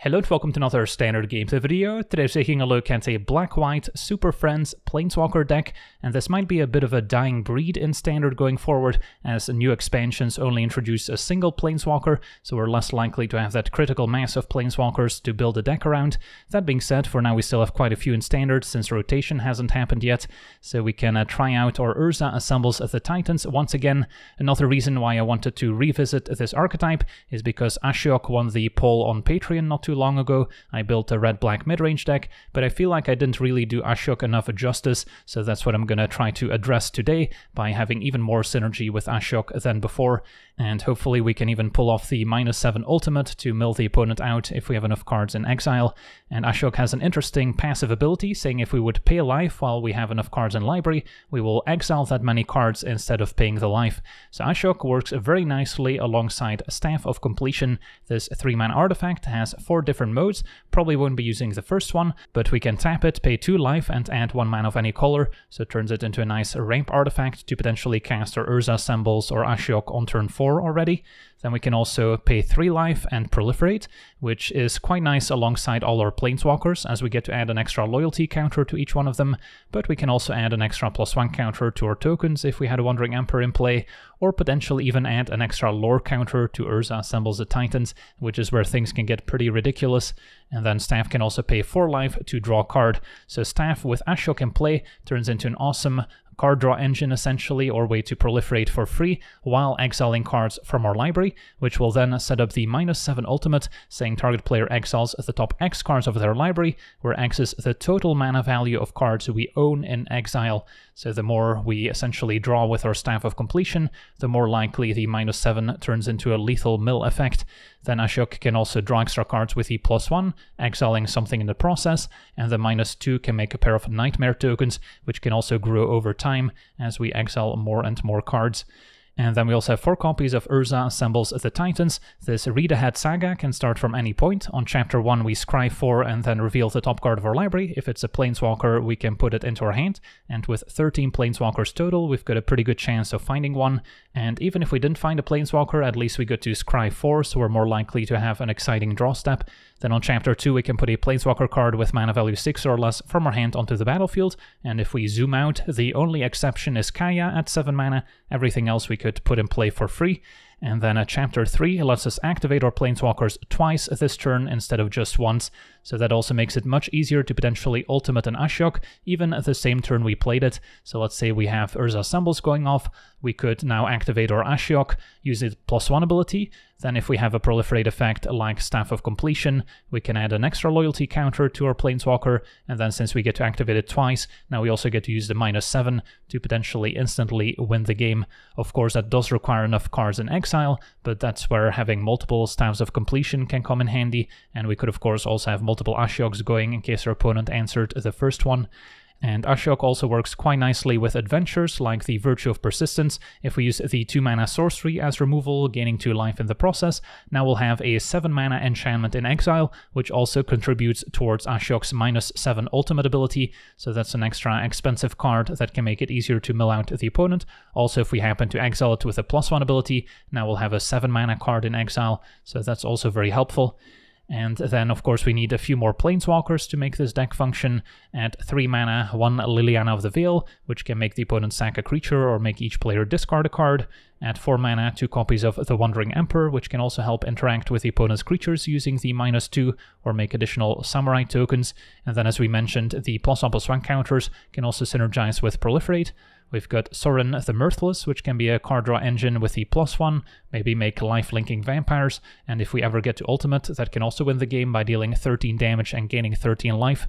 Hello and welcome to another Standard Games video. Today we're taking a look at a black-white Super Friends Planeswalker deck, and this might be a bit of a dying breed in Standard going forward, as new expansions only introduce a single Planeswalker, so we're less likely to have that critical mass of Planeswalkers to build a deck around. That being said, for now we still have quite a few in Standard, since rotation hasn't happened yet, so we can try out our Urza Assembles the Titans once again. Another reason why I wanted to revisit this archetype is because Ashiok won the poll on Patreon not too long ago. I built a red-black midrange deck, but I feel like I didn't really do Ashiok enough justice, so that's what I'm gonna try to address today by having even more synergy with Ashiok than before, and hopefully we can even pull off the -7 ultimate to mill the opponent out if we have enough cards in exile. And Ashiok has an interesting passive ability, saying if we would pay life while we have enough cards in library, we will exile that many cards instead of paying the life. So Ashiok works very nicely alongside Staff of Compleation. This 3-mana artifact has 4 different modes. Probably won't be using the first one, but we can tap it, pay 2 life, and add 1 mana of any color, so it turns it into a nice ramp artifact to potentially cast our Urza Assembles or Ashiok on turn 4 already. Then we can also pay 3 life and proliferate, which is quite nice alongside all our Planeswalkers, as we get to add an extra loyalty counter to each one of them, but we can also add an extra +1 counter to our tokens if we had a Wandering Emperor in play, or potentially even add an extra lore counter to Urza Assembles the Titans, which is where things can get pretty ridiculous. And then Staff can also pay 4 life to draw a card, so Staff with Ashiok in play turns into an awesome card draw engine essentially, or way to proliferate for free while exiling cards from our library, which will then set up the -7 ultimate, saying target player exiles the top X cards of their library, where X is the total mana value of cards we own in exile. So the more we essentially draw with our Staff of Completion, the more likely the -7 turns into a lethal mill effect. Then Ashiok can also draw extra cards with the +1, exiling something in the process, and the -2 can make a pair of Nightmare tokens, which can also grow over time as we exile more and more cards. And then we also have 4 copies of Urza Assembles the Titans. This read-ahead saga can start from any point. On Chapter 1 we scry 4 and then reveal the top card of our library. If it's a Planeswalker we can put it into our hand, and with 13 Planeswalkers total we've got a pretty good chance of finding one. And even if we didn't find a Planeswalker, at least we got to scry 4, so we're more likely to have an exciting draw step. Then on Chapter 2 we can put a Planeswalker card with mana value 6 or less from our hand onto the battlefield, and if we zoom out, the only exception is Kaya at 7 mana, everything else we could put in play for free. And then at Chapter 3 lets us activate our Planeswalkers twice this turn instead of just once, so that also makes it much easier to potentially ultimate an Ashiok, even at the same turn we played it. So let's say we have Urza Assembles going off, we could now activate our Ashiok, use its +1 ability, then if we have a proliferate effect like Staff of Completion, we can add an extra loyalty counter to our Planeswalker, and then since we get to activate it twice, now we also get to use the -7 to potentially instantly win the game. Of course that does require enough cards in exile, but that's where having multiple Staffs of Completion can come in handy, and we could of course also have multiple Ashioks going in case our opponent answered the first one. And Ashiok also works quite nicely with adventures like the Virtue of Persistence. If we use the 2-mana sorcery as removal, gaining 2 life in the process, now we'll have a 7-mana enchantment in exile, which also contributes towards Ashiok's -7 ultimate ability, so that's an extra expensive card that can make it easier to mill out the opponent. Also, if we happen to exile it with a +1 ability, now we'll have a 7-mana card in exile, so that's also very helpful. And then, of course, we need a few more Planeswalkers to make this deck function. At 3 mana, 1 Liliana of the Veil, which can make the opponent sack a creature or make each player discard a card. At 4 mana, 2 copies of the Wandering Emperor, which can also help interact with the opponent's creatures using the -2 or make additional Samurai tokens. And then, as we mentioned, the +1/+1 counters can also synergize with Proliferate. We've got Sorin the Mirthless, which can be a card draw engine with the +1, maybe make life-linking vampires, and if we ever get to ultimate, that can also win the game by dealing 13 damage and gaining 13 life.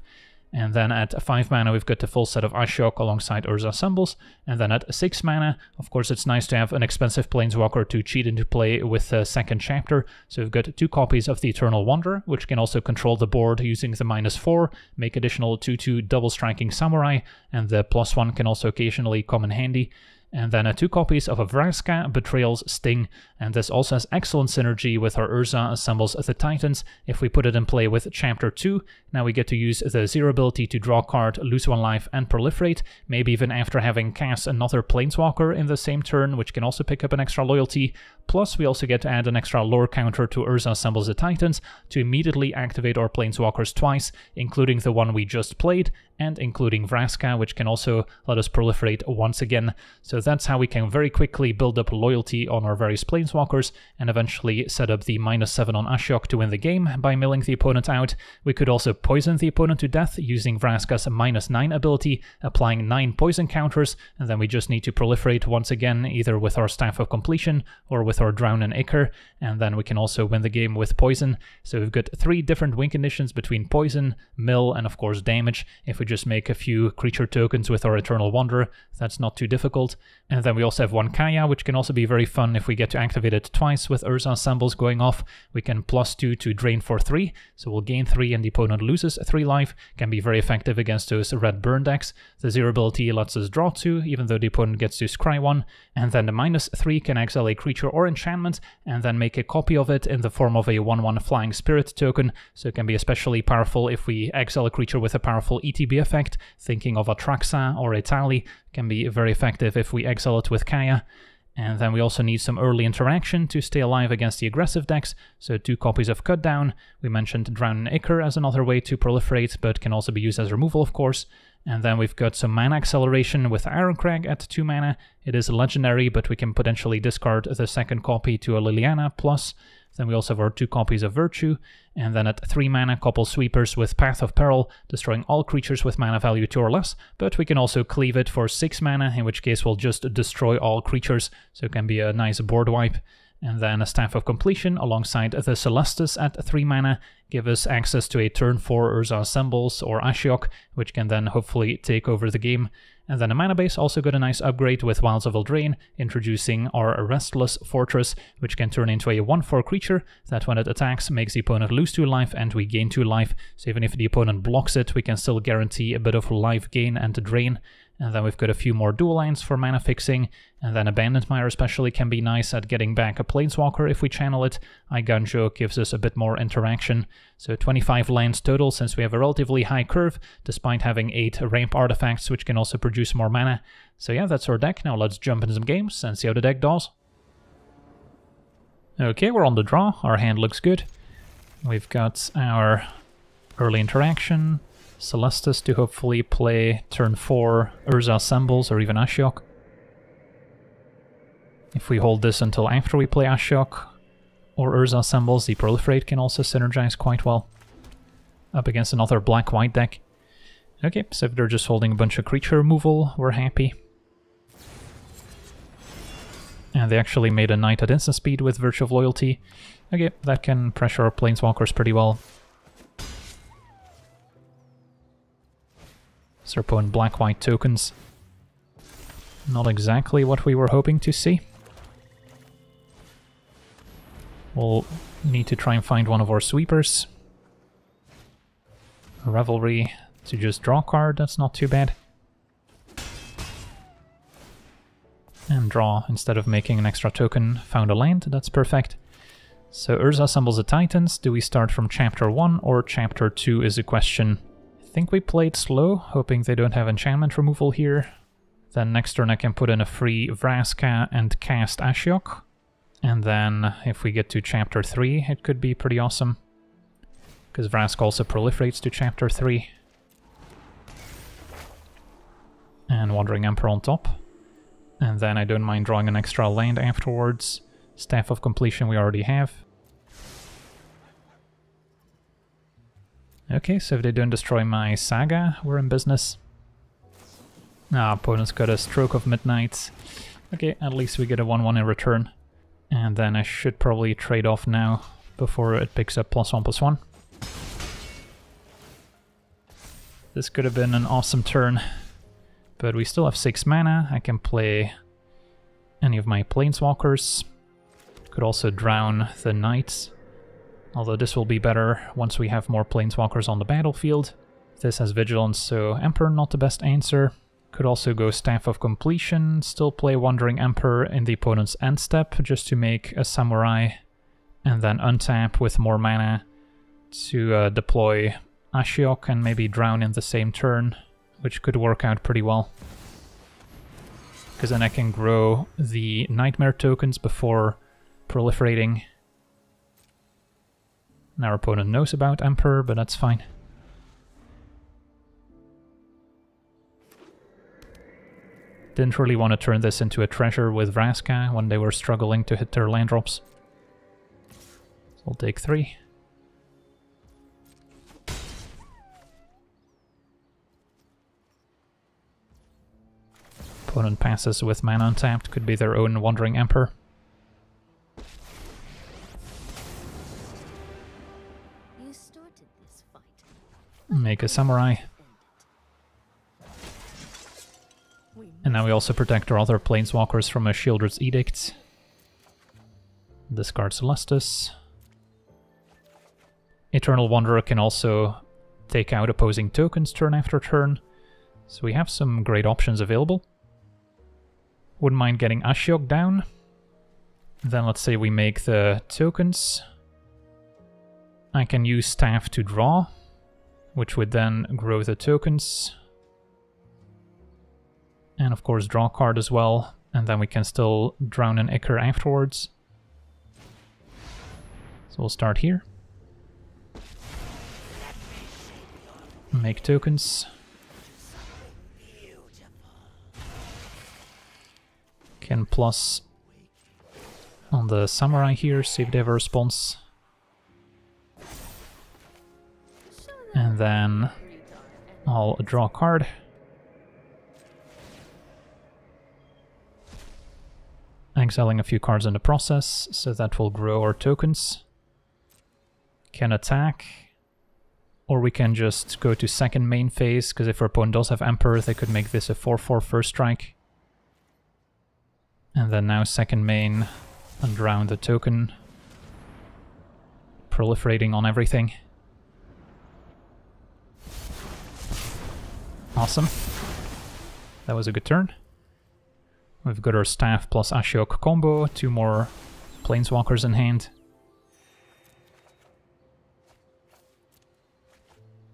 And then at 5 mana we've got the full set of Ashiok alongside Urza Assembles, and then at 6 mana, of course it's nice to have an expensive Planeswalker to cheat into play with the second chapter, so we've got 2 copies of the Eternal Wanderer, which can also control the board using the -4, make additional 2/2 double striking Samurai, and the +1 can also occasionally come in handy. And then 2 copies of a Vraska, Betrayal's Sting. and this also has excellent synergy with our Urza Assembles the Titans. If we put it in play with Chapter 2, now we get to use the 0 ability to draw a card, lose one life, and proliferate, maybe even after having cast another Planeswalker in the same turn, which can also pick up an extra loyalty. Plus, we also get to add an extra lore counter to Urza Assembles the Titans to immediately activate our Planeswalkers twice, including the one we just played, and including Vraska, which can also let us proliferate once again. So that's how we can very quickly build up loyalty on our various Planeswalkers, and eventually set up the -7 on Ashiok to win the game by milling the opponent out. We could also poison the opponent to death using Vraska's -9 ability, applying 9 poison counters, and then we just need to proliferate once again, either with our Staff of Compleation or with our Drown in Ichor, and then we can also win the game with poison. So we've got 3 different win conditions between poison, mill, and of course damage. If we just make a few creature tokens with our Eternal Wanderer, that's not too difficult. And then we also have one Kaya, which can also be very fun if we get to activate it twice with Urza Assembles going off. We can +2 to drain for 3, so we'll gain 3 and the opponent loses 3 life. Can be very effective against those red burn decks. The 0 ability lets us draw 2, even though the opponent gets to scry 1, and then the -3 can exile a creature or enchantment, and then make a copy of it in the form of a 1/1 Flying Spirit token, so it can be especially powerful if we exile a creature with a powerful ETB effect, thinking of Atraxa or a Tali, can be very effective if we exile it with Kaya. And then we also need some early interaction to stay alive against the aggressive decks, so 2 copies of Cutdown. We mentioned Drown in Ichor as another way to proliferate, but can also be used as removal, of course. And then we've got some mana acceleration with Ironcrag at 2 mana. It is legendary, but we can potentially discard the second copy to a Liliana plus. Then we also have our 2 copies of Virtue, and then at 3 mana, couple Sweepers with Path of Peril, destroying all creatures with mana value 2 or less, but we can also cleave it for 6 mana, in which case we'll just destroy all creatures, so it can be a nice board wipe. And then a Staff of Compleation alongside the Celestus at 3 mana give us access to a turn 4 Urza Assembles or Ashiok, which can then hopefully take over the game. And then a mana base also got a nice upgrade with Wilds of Eldraine, introducing our Restless Fortress, which can turn into a 1/4 creature that when it attacks makes the opponent lose 2 life and we gain 2 life, so even if the opponent blocks it, we can still guarantee a bit of life gain and drain. And then we've got a few more dual lands for mana fixing, and then Abandoned Mire especially can be nice at getting back a Planeswalker if we channel it. Iganjo gives us a bit more interaction. So 25 lands total, since we have a relatively high curve, despite having 8 ramp artifacts which can also produce more mana. So yeah, that's our deck. Now let's jump into some games and see how the deck does. Okay, we're on the draw. Our hand looks good. We've got our early interaction, Celestus to hopefully play turn 4 Urza Assembles or even Ashiok. If we hold this until after we play Ashiok or Urza Assembles, the Proliferate can also synergize quite well up against another black-white deck. Okay, so if they're just holding a bunch of creature removal, we're happy. And they actually made a knight at instant speed with Virtue of Loyalty. Okay, that can pressure our Planeswalkers pretty well. Serpone black-white tokens. Not exactly what we were hoping to see. We'll need to try and find one of our Sweepers. Revelry to just draw a card, that's not too bad. And draw instead of making an extra token. Found a land, that's perfect. So Urza Assembles the Titans. Do we start from Chapter 1 or Chapter 2 is a question. I think we played slow, hoping they don't have enchantment removal here. Then next turn I can put in a free Vraska and cast Ashiok. And then if we get to Chapter 3, it could be pretty awesome, because Vraska also proliferates to Chapter 3. And Wandering Emperor on top. And then I don't mind drawing an extra land afterwards. Staff of Compleation we already have. Okay, so if they don't destroy my Saga, we're in business. Ah, opponent's got a Stroke of Midnight. Okay, at least we get a 1/1 in return. And then I should probably trade off now before it picks up +1/+1. This could have been an awesome turn, but we still have 6 mana. I can play any of my Planeswalkers. Could also drown the Knights. Although this will be better once we have more Planeswalkers on the battlefield. This has Vigilance, so Emperor not the best answer. Could also go Staff of Compleation, still play Wandering Emperor in the opponent's end step just to make a Samurai, and then untap with more mana to deploy Ashiok and maybe Drown in the same turn, which could work out pretty well. Because then I can grow the Nightmare tokens before proliferating. And our opponent knows about Emperor, but that's fine. Didn't really want to turn this into a treasure with Vraska when they were struggling to hit their land drops. So I'll take 3. Opponent passes with mana untapped, could be their own Wandering Emperor. Make a Samurai. And now we also protect our other Planeswalkers from a Shieldred's Edict. Discard Celestus. Eternal Wanderer can also take out opposing tokens turn after turn, so we have some great options available. Wouldn't mind getting Ashiok down. Then let's say we make the tokens. I can use Staff to draw, which would then grow the tokens. And of course draw a card as well, and then we can still Drown in Ichor afterwards. So we'll start here. Make tokens. Can plus on the Samurai here, see if they have a response. And then I'll draw a card. Exiling a few cards in the process, so that will grow our tokens. Can attack, or we can just go to second main phase, because if our opponent does have Emperor, they could make this a 4-4 first strike. And then now second main, and drown the token. Proliferating on everything. Awesome. That was a good turn. We've got our Staff plus Ashiok combo, 2 more Planeswalkers in hand.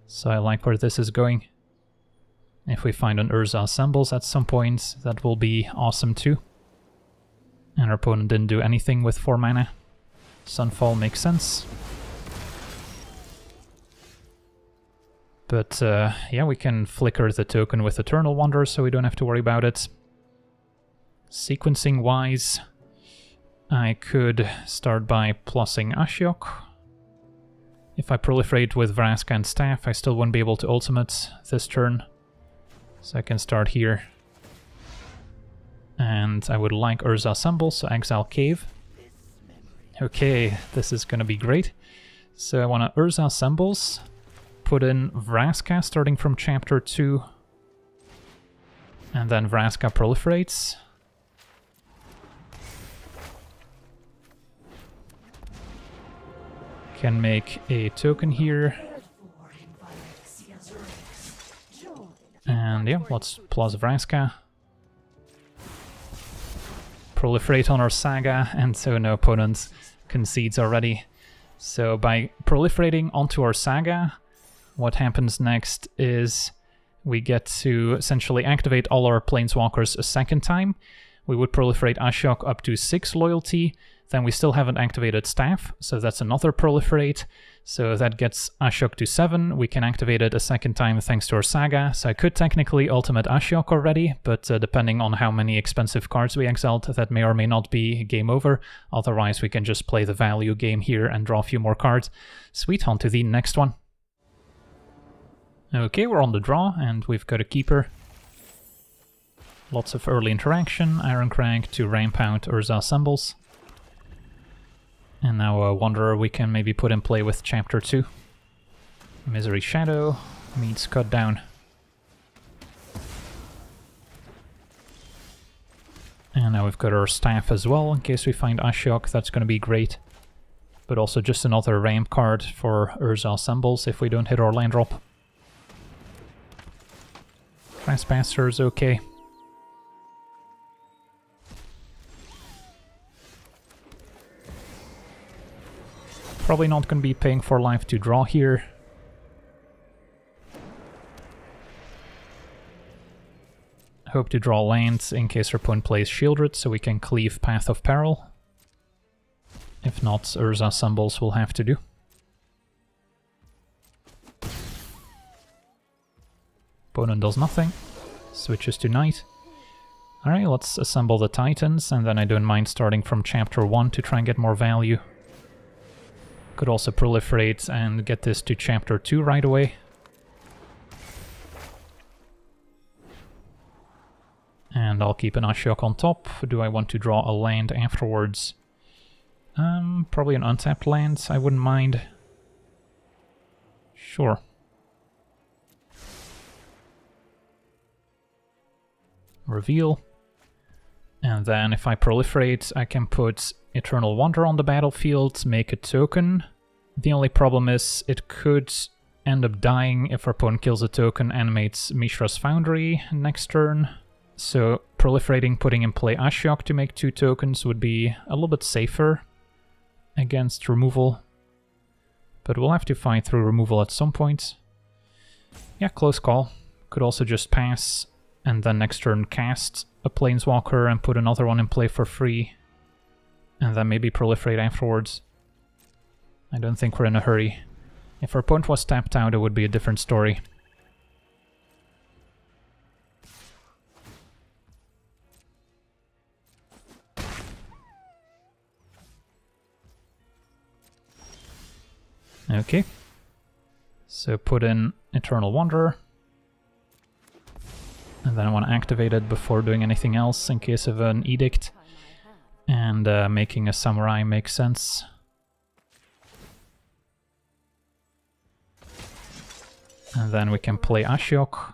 So I like where this is going. If we find an Urza Assembles at some point, that will be awesome too. And our opponent didn't do anything with 4 mana. Sunfall makes sense. But yeah, we can flicker the token with Eternal Wanderer, so we don't have to worry about it. Sequencing-wise, I could start by plussing Ashiok. If I proliferate with Vraska and Staff, I still won't be able to ultimate this turn. So I can start here. And I would like Urza Assemble, so Exile Cave. Okay, this is gonna be great. So I wanna Urza Assembles, put in Vraska starting from Chapter 2, and then Vraska proliferates. Can make a token here. And yeah, let's plus Vraska. Proliferate on our Saga, and so no opponent concedes already. So by proliferating onto our Saga, what happens next is we get to essentially activate all our Planeswalkers a second time. We would proliferate Ashiok up to 6 loyalty, then we still haven't activated Staff, so that's another proliferate. So that gets Ashiok to 7, we can activate it a second time thanks to our Saga, so I could technically ultimate Ashiok already, but depending on how many expensive cards we exiled, that may or may not be game over. Otherwise we can just play the value game here and draw a few more cards. Sweet, on to the next one. Okay, we're on the draw, and we've got a Keeper. Lots of early interaction, Ironcrag to ramp out Urza Assembles. And now a Wanderer we can maybe put in play with Chapter 2. Misery Shadow meets Cutdown. And now we've got our Staff as well, in case we find Ashiok, that's going to be great. But also just another ramp card for Urza Assembles if we don't hit our land drop. Trespasser is okay. Probably not going to be paying for life to draw here. Hope to draw lands in case her opponent plays Shieldred, so we can cleave Path of Peril. If not, Urza Assembles will have to do. Opponent does nothing, switches to Knight. Alright, let's assemble the Titans, and then I don't mind starting from Chapter 1 to try and get more value. Could also proliferate and get this to Chapter 2 right away. And I'll keep an Ashiok on top. Do I want to draw a land afterwards? Probably an untapped land, I wouldn't mind. Sure. Reveal. And then if I proliferate, I can put Eternal Wanderer on the battlefield, make a token. The only problem is it could end up dying if our opponent kills a token, animates Mishra's Foundry next turn. So proliferating, putting in play Ashiok to make two tokens would be a little bit safer against removal. But we'll have to fight through removal at some point. Yeah, close call. Could also just pass and then next turn cast a Planeswalker and put another one in play for free. And then maybe proliferate afterwards. I don't think we're in a hurry. If our opponent was tapped out, it would be a different story. Okay, so put in Eternal Wanderer, and then I want to activate it before doing anything else in case of an edict, and making a samurai makes sense. And then we can play Ashiok.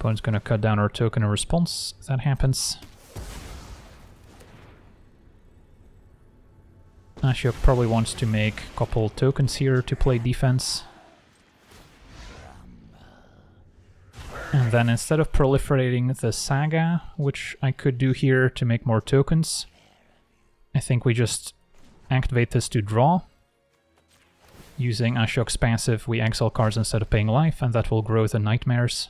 Opponent's gonna cut down our token in response, if that happens. Ashiok probably wants to make a couple tokens here to play defense. And then instead of proliferating the Saga, which I could do here to make more tokens, I think we just activate this to draw. Using Ashiok's passive, we exile cards instead of paying life, and that will grow the Nightmares.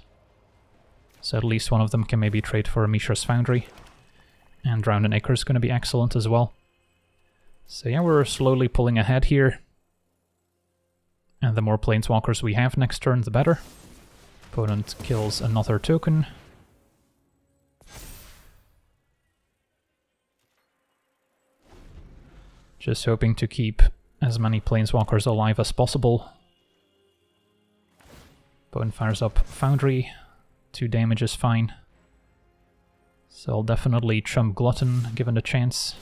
So at least one of them can maybe trade for Mishra's Foundry. And Drown in Ichor is going to be excellent as well. So yeah, we're slowly pulling ahead here. And the more Planeswalkers we have next turn, the better. Opponent kills another token. Just hoping to keep as many Planeswalkers alive as possible. Opponent fires up Foundry. 2 damage is fine. So I'll definitely Chump Glutton, given the chance.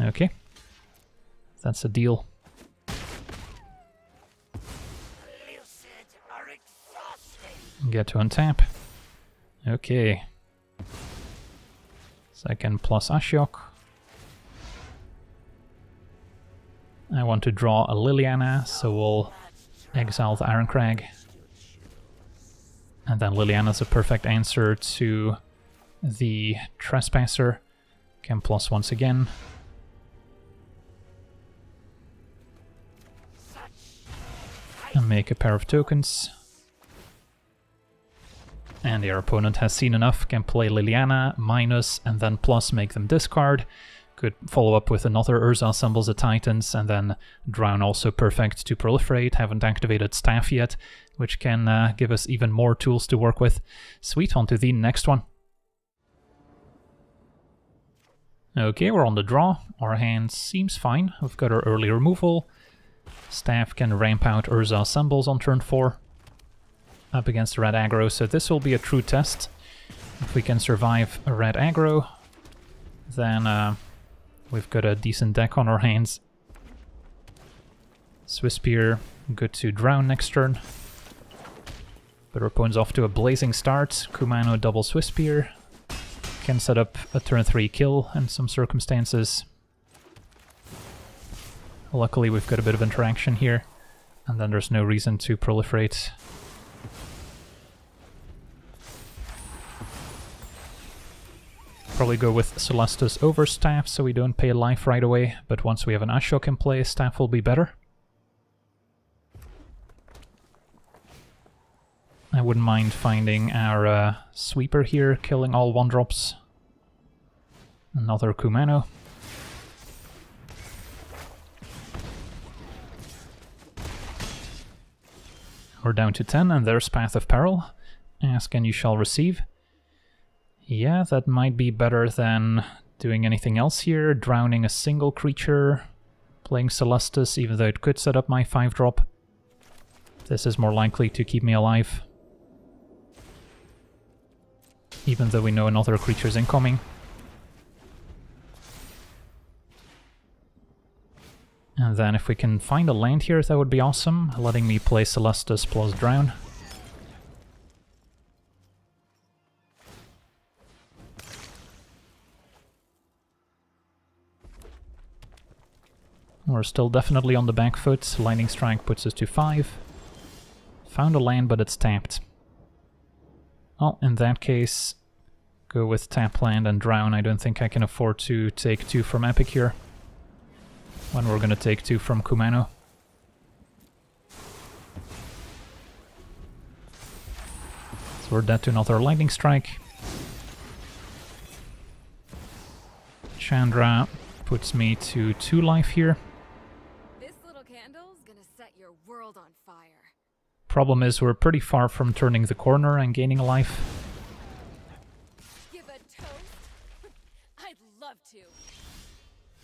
Okay, that's a deal. Get to untap. Okay. So I can plus Ashiok. I want to draw a Liliana, so we'll exile the Ironcrag. And then Liliana's a perfect answer to the Trespasser. Can plus once again. And make a pair of tokens. And your opponent has seen enough, can play Liliana, minus, and then plus make them discard. Could follow up with another Urza Assembles the Titans, and then Drown also perfect to proliferate. Haven't activated Staff yet, which can give us even more tools to work with. Sweet, on to the next one. Okay, we're on the draw. Our hand seems fine. We've got our early removal. Staff can ramp out Urza Assembles on turn 4 up against red aggro, so this will be a true test. If we can survive a red aggro, then we've got a decent deck on our hands. Swisspear, good to Drown next turn. But our opponent's off to a blazing start. Kumano double Swisspear. can set up a turn 3 kill in some circumstances. Luckily we've got a bit of interaction here, and then there's no reason to proliferate. Probably go with Celestus over Staff so we don't pay life right away, but once we have an Ashiok in play, Staff will be better. I wouldn't mind finding our sweeper here, killing all 1-drops. Another Kumano. We're down to 10, and there's Path of Peril. Ask and you shall receive. Yeah, that might be better than doing anything else here. Drowning a single creature, playing Celestus, even though it could set up my 5-drop. This is more likely to keep me alive. Even though we know another creature's incoming. And then if we can find a land here, that would be awesome, letting me play Celestus plus Drown. We're still definitely on the back foot. Lightning Strike puts us to 5. Found a land, but it's tapped. Well, in that case, go with tap land and Drown. I don't think I can afford to take 2 from Epic here, when we're gonna take 2 from Kumano. So we're dead to another Lightning Strike. Chandra puts me to 2 life here. This little candle's gonna set your world on fire. Problem is we're pretty far from turning the corner and gaining a life. Give a toast? I'd love to.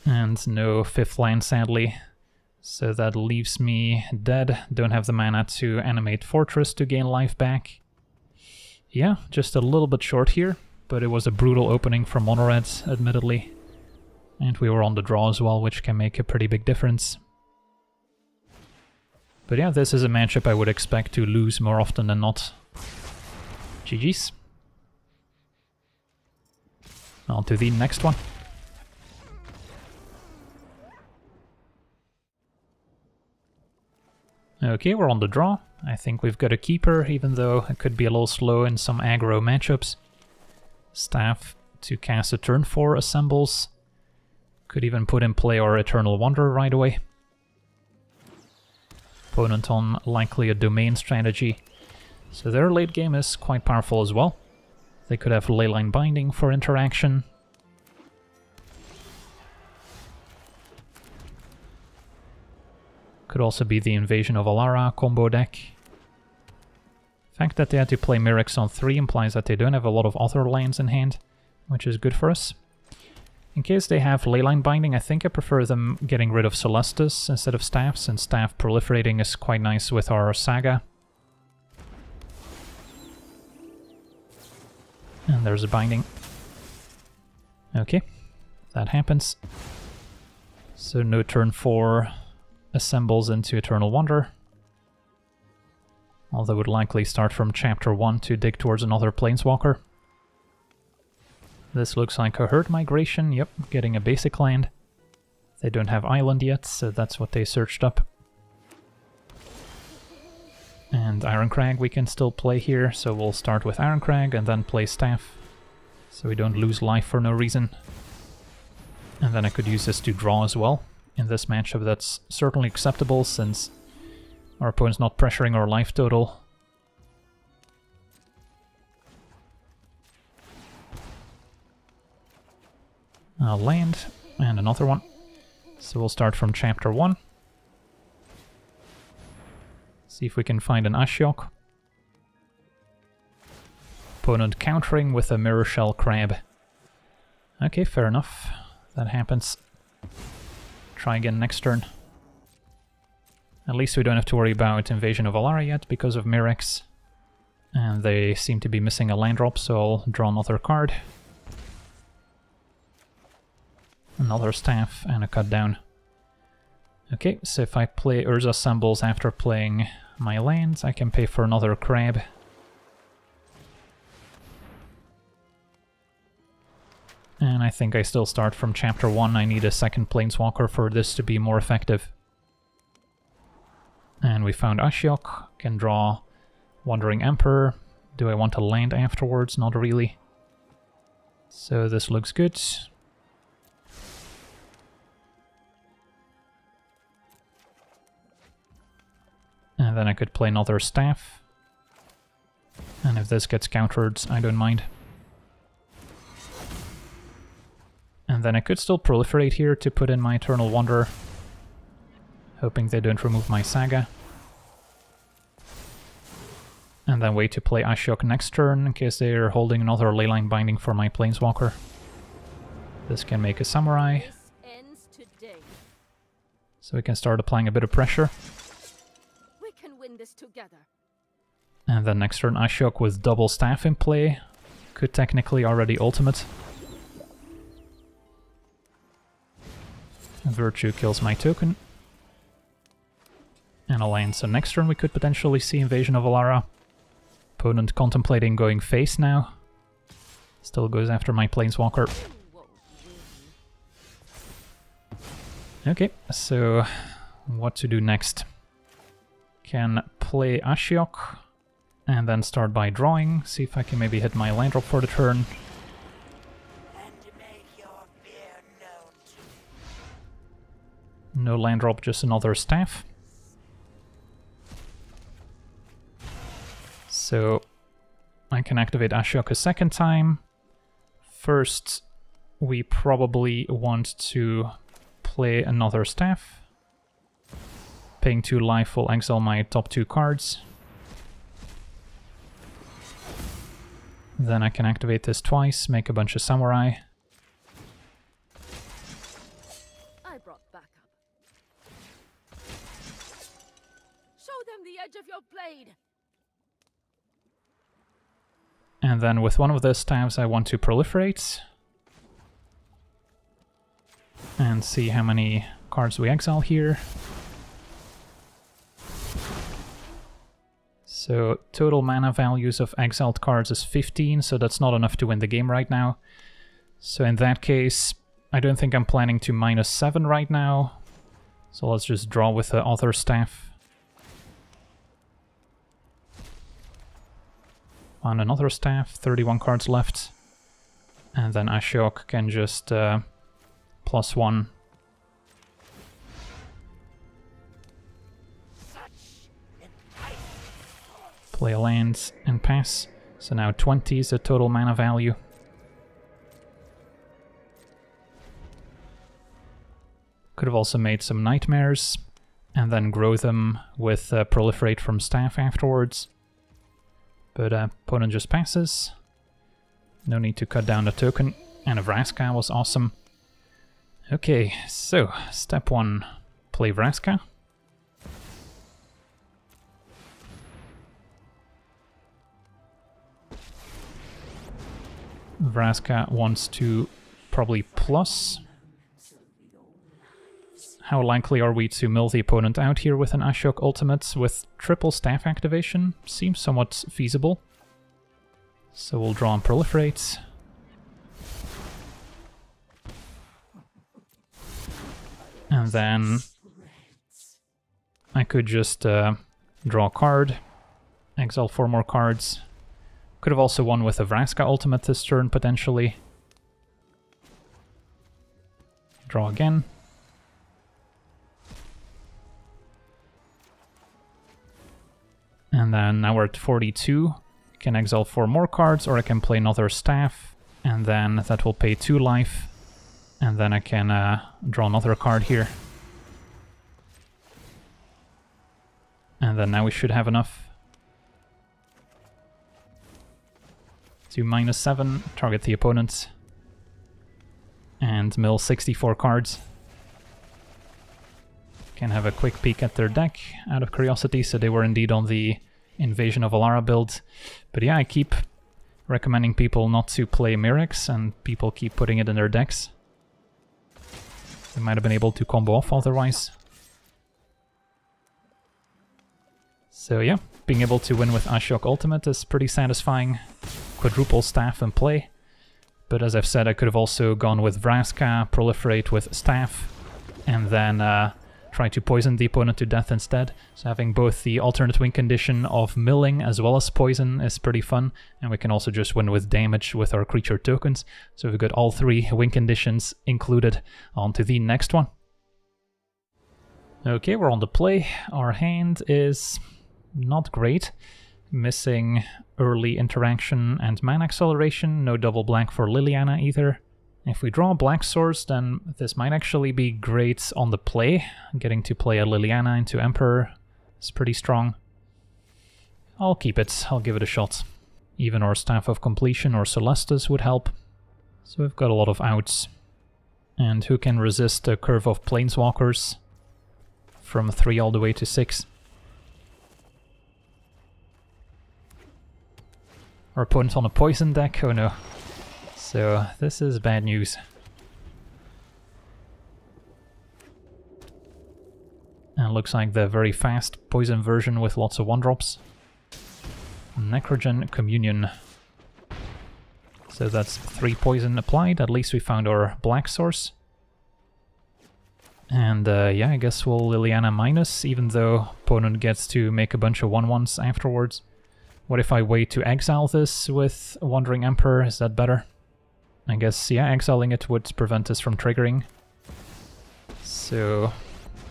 And no 5th land, sadly. So that leaves me dead. Don't have the mana to animate Fortress to gain life back. Yeah, just a little bit short here, but it was a brutal opening from Monoreds, admittedly. And we were on the draw as well, which can make a pretty big difference. But yeah, this is a matchup I would expect to lose more often than not. GG's. On to the next one. Okay, we're on the draw. I think we've got a keeper, even though it could be a little slow in some aggro matchups. Staff to cast a turn 4 Assembles. Could even put in play our Eternal Wanderer right away. Opponent on likely a Domain strategy, so their late game is quite powerful as well. They could have Leyline Binding for interaction. Could also be the Invasion of Alara combo deck. The fact that they had to play Mirrex on 3 implies that they don't have a lot of other lands in hand, which is good for us. In case they have Leyline Binding, I think I prefer them getting rid of Celestus instead of Staff, since Staff proliferating is quite nice with our Saga. And there's a Binding. Okay, that happens. So no turn 4 Assembles into Eternal Wanderer. Although would likely start from Chapter 1 to dig towards another Planeswalker. This looks like a Herd Migration, yep, getting a basic land. They don't have Island yet, so that's what they searched up. And Ironcrag we can still play here, so we'll start with Ironcrag and then play Staff, so we don't lose life for no reason. And then I could use this to draw as well. In this matchup that's certainly acceptable, since our opponent's not pressuring our life total. A land, and another one. So we'll start from Chapter 1. See if we can find an Ashiok. Opponent countering with a Mirror Shell Crab. Okay, fair enough. That happens. Try again next turn. At least we don't have to worry about Invasion of Alara yet, because of Mirrex. And they seem to be missing a land drop, so I'll draw another card. Another Staff and a Cutdown. Okay, so if I play Urza Assembles after playing my lands, I can pay for another Crab. And I think I still start from Chapter 1. I need a second Planeswalker for this to be more effective. And we found Ashiok. Can draw Wandering Emperor. Do I want to land afterwards? Not really. So this looks good. And then I could play another Staff. And if this gets countered, I don't mind. And then I could still proliferate here to put in my Eternal Wanderer, hoping they don't remove my Saga. And then wait to play Ashiok next turn, in case they are holding another Leyline Binding for my Planeswalker. This can make a Samurai. So we can start applying a bit of pressure. We can win this together. And then next turn Ashiok with double Staff in play. Could technically already ultimate. Virtue kills my token. And a land, so next turn we could potentially see Invasion of Alara. Opponent contemplating going face now. Still goes after my Planeswalker. Okay, so what to do next? Can play Ashiok and then start by drawing, see if I can maybe hit my land drop for the turn. No land drop, just another Staff. So I can activate Ashiok a second time. First, we probably want to play another Staff. Paying 2 life will exile my top 2 cards. Then I can activate this twice, make a bunch of Samurai. Of your blade. And then with one of those stabs I want to proliferate and see how many cards we exile here. So total mana values of exiled cards is 15, so that's not enough to win the game right now. So in that case I don't think I'm planning to -7 right now, so let's just draw with the other Staff. On another Staff, 31 cards left, and then Ashiok can just +1. Play a land and pass, so now 20 is the total mana value. Could have also made some Nightmares, and then grow them with Proliferate from Staff afterwards. But opponent just passes. No need to cut down a token. And a Vraska was awesome. Okay, so step 1, play Vraska. Vraska wants to probably plus. How likely are we to mill the opponent out here with an Ashiok ultimate with triple Staff activation? Seems somewhat feasible. So we'll draw and proliferate. And then I could just draw a card, exile 4 more cards. Could have also won with a Vraska ultimate this turn, potentially. Draw again. And then now we're at 42. I can exile 4 more cards, or I can play another Staff, and then that will pay 2 life. And then I can draw another card here. And then now we should have enough. To -7, target the opponent. And mill 64 cards. Can have a quick peek at their deck out of curiosity, so they were indeed on the Invasion of Alara build. But yeah, I keep recommending people not to play Mirrex, and people keep putting it in their decks. They might have been able to combo off otherwise. So yeah, being able to win with Ashiok Ultimate is pretty satisfying. Quadruple Staff in play. But as I've said, I could have also gone with Vraska, proliferate with Staff, and then try to poison the opponent to death instead. So having both the alternate win condition of milling as well as poison is pretty fun, and we can also just win with damage with our creature tokens. So we've got all three win conditions included. On to the next one. Okay, we're on the play. Our hand is not great. Missing early interaction and mana acceleration, no double black for Liliana either. If we draw a black source, then this might actually be great on the play. Getting to play a Liliana into Emperor is pretty strong. I'll keep it, I'll give it a shot. Even our Staff of Compleation or Celestus would help. So we've got a lot of outs. And who can resist the curve of Planeswalkers? From 3 all the way to 6. Our opponent on a poison deck, oh no. So this is bad news. And looks like the very fast poison version with lots of 1-drops. Necrogen Communion. So that's 3 poison applied, at least we found our black source. And yeah, I guess we'll Liliana minus, even though opponent gets to make a bunch of 1-1s afterwards. What if I wait to exile this with Wandering Emperor? Is that better? I guess, yeah, exiling it would prevent us from triggering. So,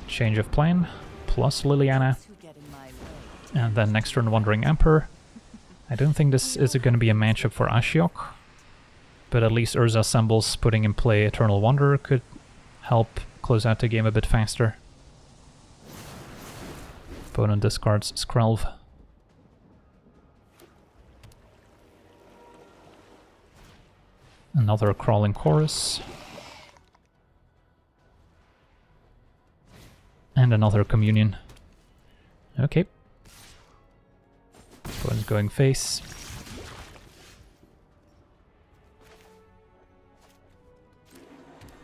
change of plan, plus Liliana. And then next turn Wandering Emperor. I don't think this is going to be a matchup for Ashiok. But at least Urza Assembles putting in play Eternal Wanderer could help close out the game a bit faster. Opponent discards Skrelv. Another Crawling Chorus. And another Communion. Okay. One's going face.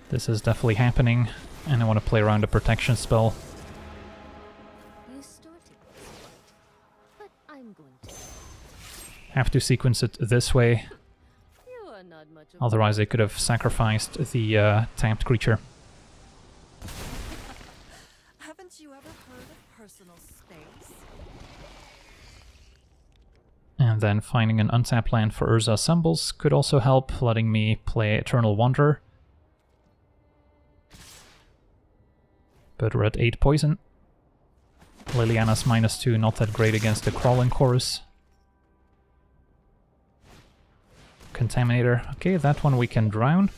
This is definitely happening, and I want to play around a protection spell. Have to sequence it this way. Otherwise, I could have sacrificed the tapped creature. Haven't you ever heard of personal space? And then finding an untapped land for Urza Assembles could also help, letting me play Eternal Wanderer. But we're at 8 poison. Liliana's minus 2, not that great against the Crawling Chorus. Contaminator. Okay, that one we can drown.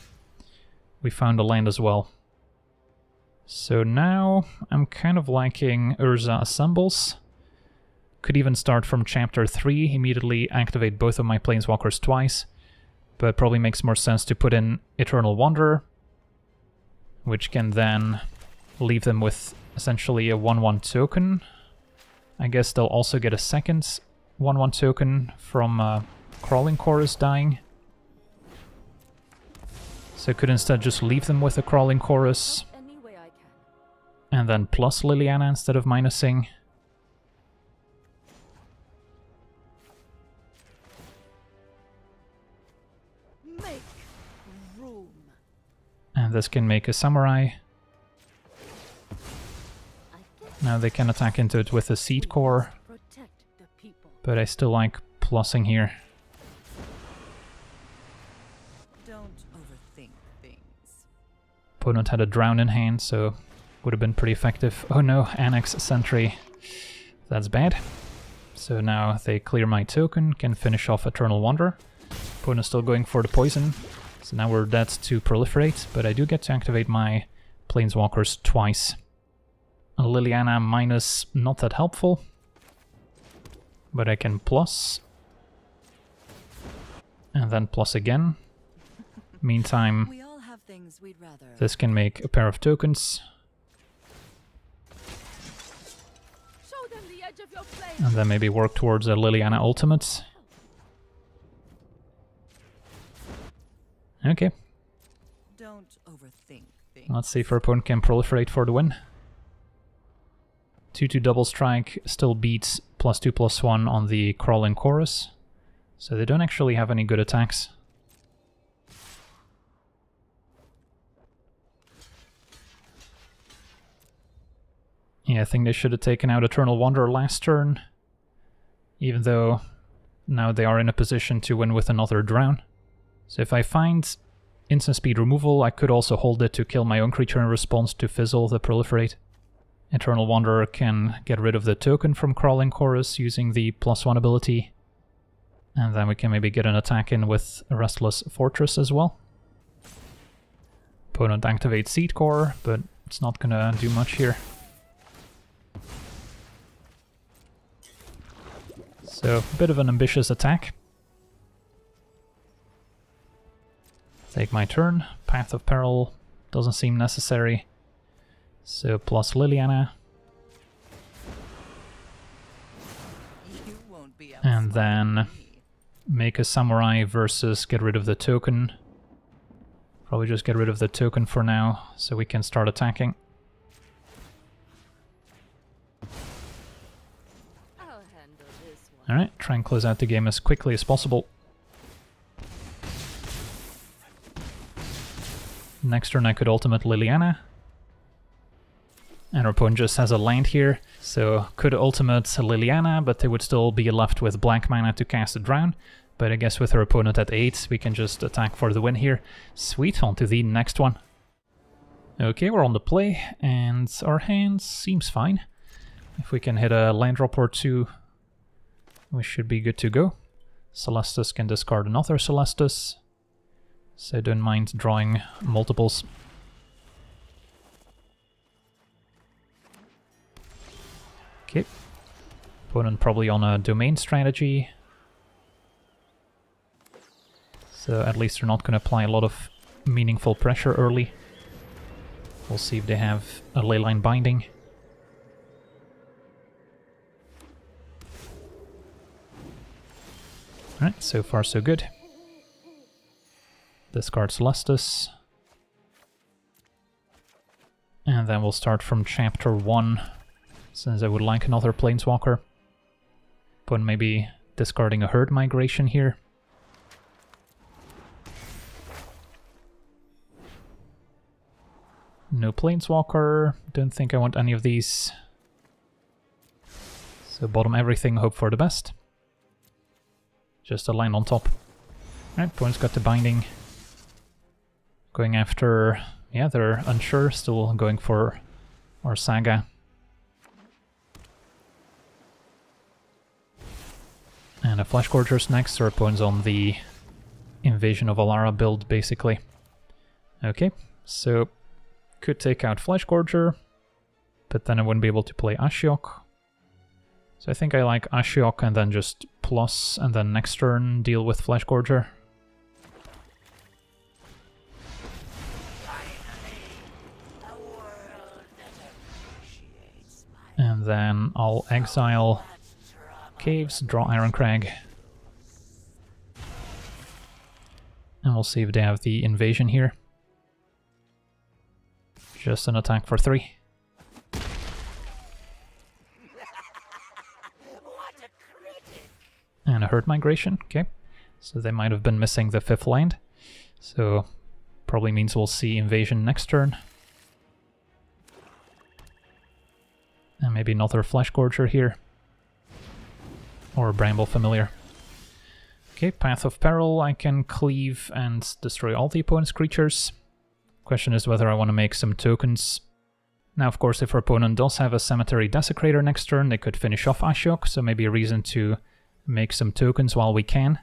We found a land as well. So now I'm kind of liking Urza Assembles. Could even start from Chapter 3, immediately activate both of my Planeswalkers twice, but probably makes more sense to put in Eternal Wanderer, which can then leave them with essentially a 1-1 token. I guess they'll also get a second 1-1 token from Crawling Chorus dying. So I could instead just leave them with a Crawling Chorus, and then plus Liliana instead of minusing. Make room. And this can make a Samurai. Now they can attack into it with a Seed Core, but I still like plussing here. Opponent had a Drown in hand, so would have been pretty effective. Oh no, Annex Sentry. That's bad. So now they clear my token, can finish off Eternal Wanderer. Opponent's still going for the poison, so now we're dead to proliferate, but I do get to activate my Planeswalkers twice. Liliana minus, not that helpful, but I can plus. And then plus again. Meantime, this can make a pair of tokens. Show them the edge of your plane. And then maybe work towards a Liliana ultimate. Okay. Don't overthink things. Let's see if our opponent can proliferate for the win. 2-2 double strike still beats +2/+1 on the Crawling Chorus. So they don't actually have any good attacks. Yeah, I think they should have taken out Eternal Wanderer last turn, even though now they are in a position to win with another Drown. So if I find instant speed removal, I could also hold it to kill my own creature in response to Fizzle the Proliferate. Eternal Wanderer can get rid of the token from Crawling Chorus using the +1 ability. And then we can maybe get an attack in with Restless Fortress as well. Opponent activates Seed Core, but it's not gonna do much here. So, a bit of an ambitious attack. Take my turn. Path of Peril doesn't seem necessary. So, plus Liliana. And then make a samurai versus get rid of the token. Probably just get rid of the token for now, so we can start attacking. Alright, try and close out the game as quickly as possible. Next turn I could ultimate Liliana. And our opponent just has a land here, so could ultimate Liliana, but they would still be left with black mana to cast a Drown. But I guess with our opponent at 8, we can just attack for the win here. Sweet, on to the next one. Okay, we're on the play, and our hand seems fine. If we can hit a land drop or two, we should be good to go. Celestus can discard another Celestus, so don't mind drawing multiples. Okay, opponent probably on a domain strategy, so at least they're not going to apply a lot of meaningful pressure early. We'll see if they have a Leyline Binding. Alright, so far so good. Discard Celestus. And then we'll start from Chapter 1, since I would like another Planeswalker. But maybe discarding a Herd Migration here. No Planeswalker, don't think I want any of these. So bottom everything, hope for the best. Just a line on top. Alright, opponent's got the Binding. Going after... yeah, they're unsure, still going for our Saga. And a Flesh Gorger's next, our opponent's on the Invasion of Alara build, basically. Okay, so could take out Flesh Gorger, but then I wouldn't be able to play Ashiok. So I think I like Ashiok and then just plus, and then next turn deal with Flesh Gorger. And then I'll exile Caves, draw Ironcrag. And we'll see if they have the Invasion here. Just an attack for 3. And a Herd Migration, okay. So they might have been missing the 5th land. So probably means we'll see Invasion next turn. And maybe another Flesh Gorger here. Or Bramble Familiar. Okay, Path of Peril, I can cleave and destroy all the opponent's creatures. Question is whether I want to make some tokens. Now, of course, if our opponent does have a Cemetery Desecrator next turn, they could finish off Ashiok, so maybe a reason to make some tokens while we can.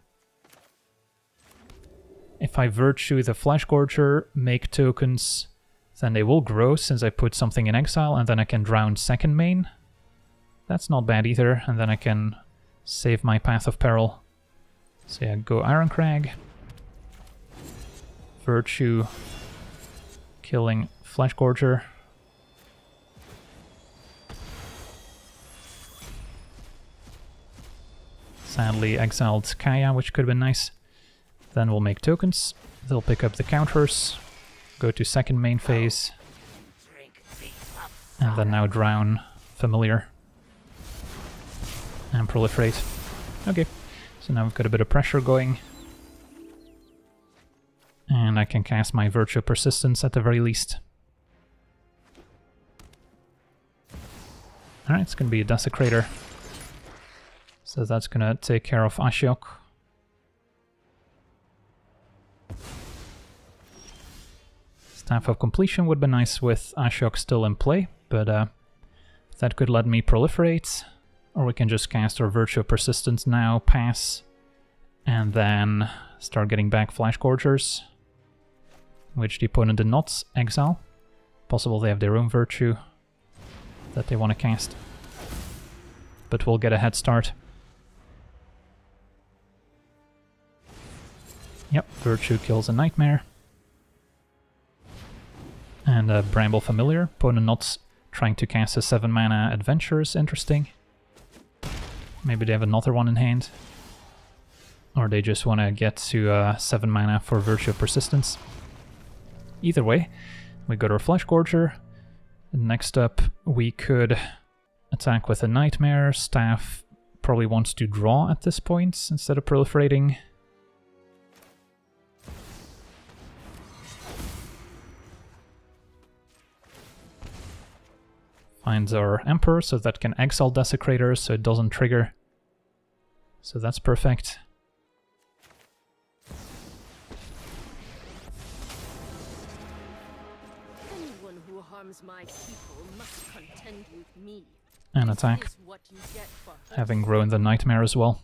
If I Virtue the Flesh Gorger, make tokens, then they will grow since I put something in exile, and then I can Drown second main. That's not bad either, and then I can save my Path of Peril. So yeah, go Ironcrag. Virtue, killing Flesh Gorger. Sadly exiled Kaya, which could have been nice. Then we'll make tokens. They'll pick up the counters, go to second main phase, and then now Drown Familiar and Proliferate. Okay, so now we've got a bit of pressure going. And I can cast my Virtue of Persistence at the very least. Alright, it's going to be a Desecrator. So that's going to take care of Ashiok. Staff of Compleation would be nice with Ashiok still in play, but that could let me proliferate. Or we can just cast our Virtue of Persistence now, pass, and then start getting back Flash Gorgers, which the opponent did not exile. Possible they have their own Virtue that they want to cast, but we'll get a head start. Yep, Virtue kills a Nightmare. And a Bramble Familiar. Opponent not trying to cast a 7-mana adventure is interesting. Maybe they have another one in hand. Or they just want to get to 7 mana for Virtue of Persistence. Either way, we go to our Flesh Gorger. Next up, we could attack with a Nightmare. Staff probably wants to draw at this point instead of proliferating. Finds our Emperor, so that can exile Desecrator, so it doesn't trigger. So that's perfect. Anyone who harms my people must contend with me. An attack. Having grown the Nightmare as well.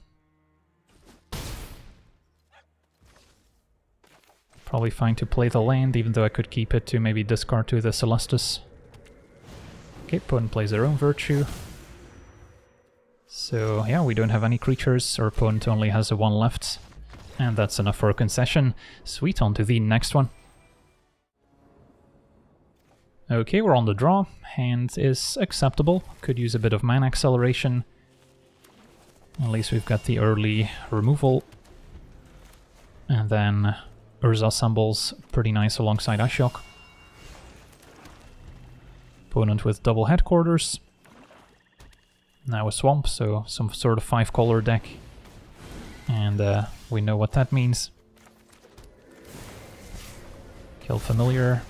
Probably fine to play the land, even though I could keep it to maybe discard to the Celestus. Okay, opponent plays their own Virtue. So yeah, we don't have any creatures, our opponent only has the one left. And that's enough for a concession. Sweet, on to the next one. Okay, we're on the draw. Hand is acceptable. Could use a bit of mana acceleration. At least we've got the early removal. And then Urza Assembles pretty nice alongside Ashiok. Opponent with double Headquarters. Now a Swamp, so some sort of 5-color deck. And we know what that means. Kill Familiar.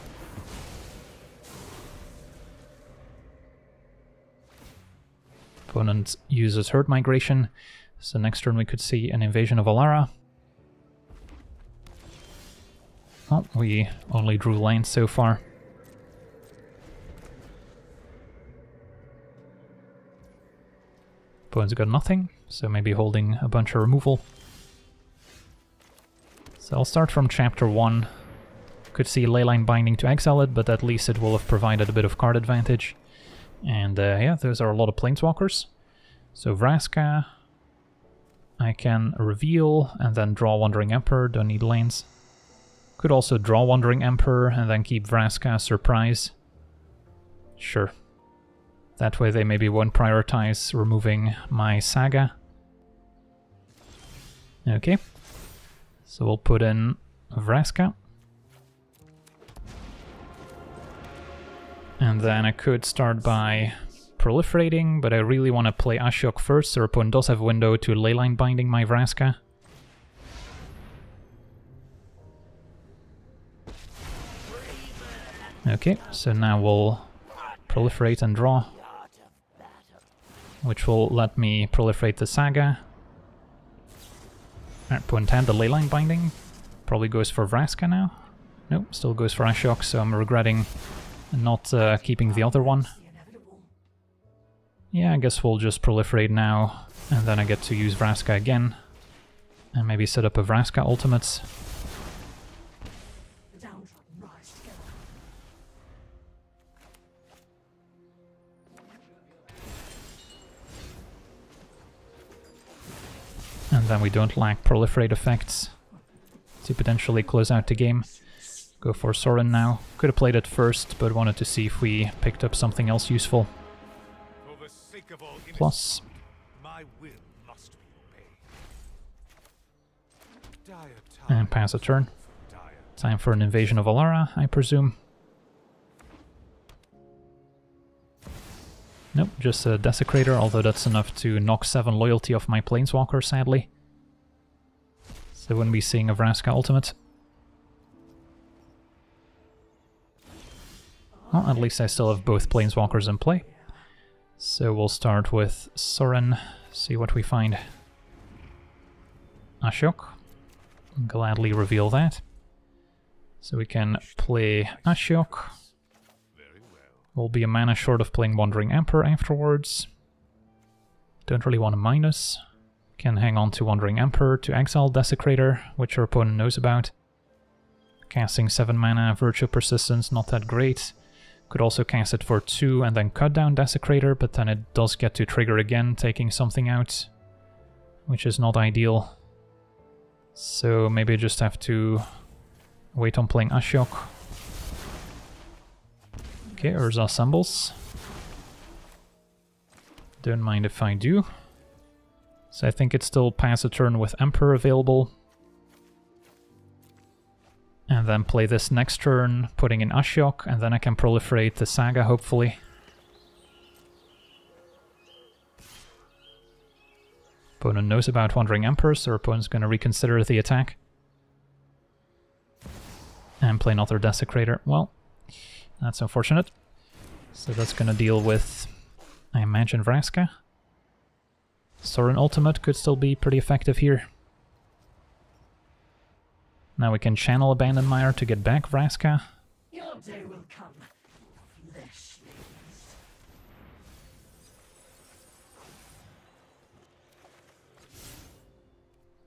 Opponent uses Herd Migration, so next turn we could see an Invasion of Alara. Well, we only drew lands so far. Opponent's got nothing, so maybe holding a bunch of removal. So I'll start from Chapter 1. Could see Leyline Binding to exile it, but at least it will have provided a bit of card advantage. And yeah, those are a lot of Planeswalkers. So Vraska, I can reveal and then draw Wandering Emperor, don't need lands. Could also draw Wandering Emperor and then keep Vraska surprise. Sure. That way they maybe won't prioritize removing my Saga. Okay, so we'll put in Vraska. And then I could start by proliferating, but I really want to play Ashiok first, so our opponent does have a window to Leyline Binding my Vraska. Okay, so now we'll proliferate and draw, which will let me proliferate the Saga. Alright, opponent had the Leyline Binding. Probably goes for Vraska now. Nope, still goes for Ashiok, so I'm regretting not keeping the other one. Yeah, I guess we'll just proliferate now, and then I get to use Vraska again. And maybe set up a Vraska Ultimate. And then we don't lack proliferate effects to potentially close out the game. Go for Sorin now. Could have played it first, but wanted to see if we picked up something else useful. Plus. And pass a turn. Time for an Invasion of Alara, I presume. Nope, just a Desecrator, although that's enough to knock 7 loyalty off my Planeswalker, sadly. So wouldn't be seeing a Vraska Ultimate. Well, at least I still have both Planeswalkers in play. So we'll start with Sorin, see what we find. Ashiok, gladly reveal that. So we can play Ashiok. We'll be a mana short of playing Wandering Emperor afterwards. Don't really want to minus. Can hang on to Wandering Emperor to exile Desecrator, which our opponent knows about. Casting 7 mana, Virtue of Persistence, not that great. Could also cast it for 2 and then Cutdown Desecrator, but then it does get to trigger again, taking something out, which is not ideal. So maybe I just have to wait on playing Ashiok. Okay, Urza Assembles. Don't mind if I do. So I think it still passes a turn with Emperor available. And then play this next turn, putting in Ashiok, and then I can proliferate the Saga, hopefully. Opponent knows about Wandering Emperor, so our opponent's going to reconsider the attack. And play another Desecrator. Well, that's unfortunate. So that's going to deal with, I imagine, Vraska. Sorin Ultimate could still be pretty effective here. Now we can channel Abandoned Mire to get back Vraska. Your day will come, fleshlings.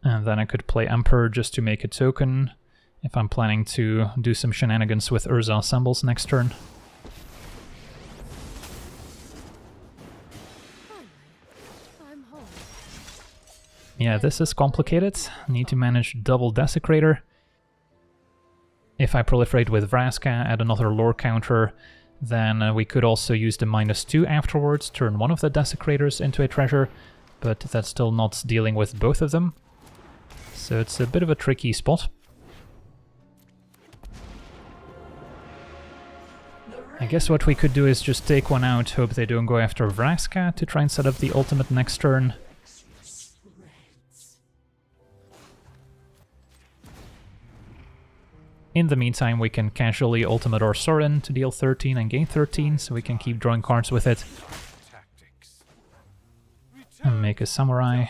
And then I could play Emperor just to make a token, if I'm planning to do some shenanigans with Urza Assembles next turn. Yeah, this is complicated. Need to manage double Desecrator. If I proliferate with Vraska, add another lore counter, then we could also use the -2 afterwards, turn one of the Desecrators into a treasure, but that's still not dealing with both of them. So it's a bit of a tricky spot. I guess what we could do is just take one out, hope they don't go after Vraska to try and set up the ultimate next turn. In the meantime, we can casually Ultimate or Sorin to deal 13 and gain 13, so we can keep drawing cards with it. And make a Samurai.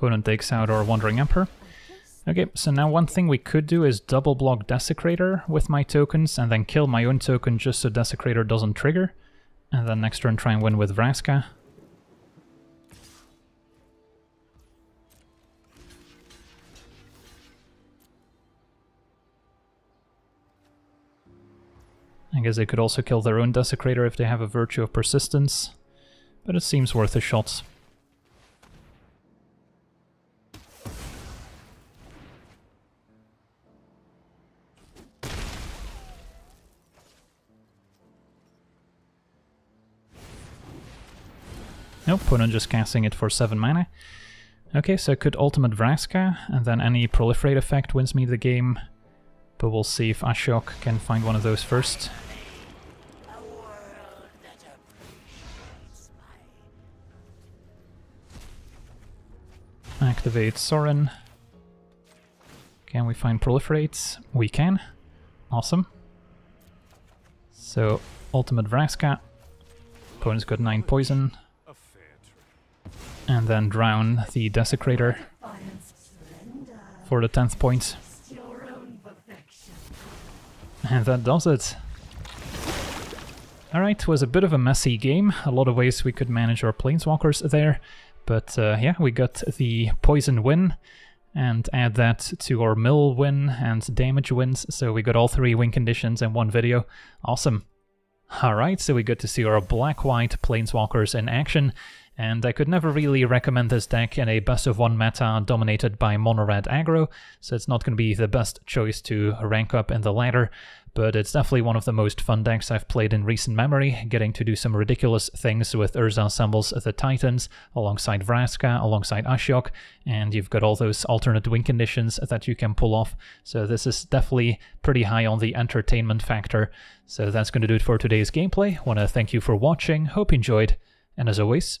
Opponent takes out our Wandering Emperor. Okay, so now one thing we could do is double block Desecrator with my tokens and then kill my own token just so Desecrator doesn't trigger. And then next turn try and win with Vraska. I guess they could also kill their own Desecrator if they have a Virtue of Persistence, but it seems worth a shot. Nope, opponent just casting it for 7 mana. Okay, so I could Ultimate Vraska, and then any Proliferate effect wins me the game. But we'll see if Ashiok can find one of those first. Activate Sorin. Can we find Proliferates? We can. Awesome. So, Ultimate Vraska. Opponent's got 9 poison. And then drown the Desecrator for the 10th point. And that does it. Alright, was a bit of a messy game. A lot of ways we could manage our Planeswalkers there. But yeah, we got the poison win. And add that to our mill win and damage wins. So we got all 3 win conditions in one video. Awesome. Alright, so we got to see our black-white Planeswalkers in action. And I could never really recommend this deck in a best-of-1 meta dominated by mono-red aggro, so it's not going to be the best choice to rank up in the ladder, but it's definitely one of the most fun decks I've played in recent memory, getting to do some ridiculous things with Urza Assembles the Titans, alongside Vraska, alongside Ashiok, and you've got all those alternate win conditions that you can pull off, so this is definitely pretty high on the entertainment factor. So that's going to do it for today's gameplay. Want to thank you for watching, hope you enjoyed, and as always,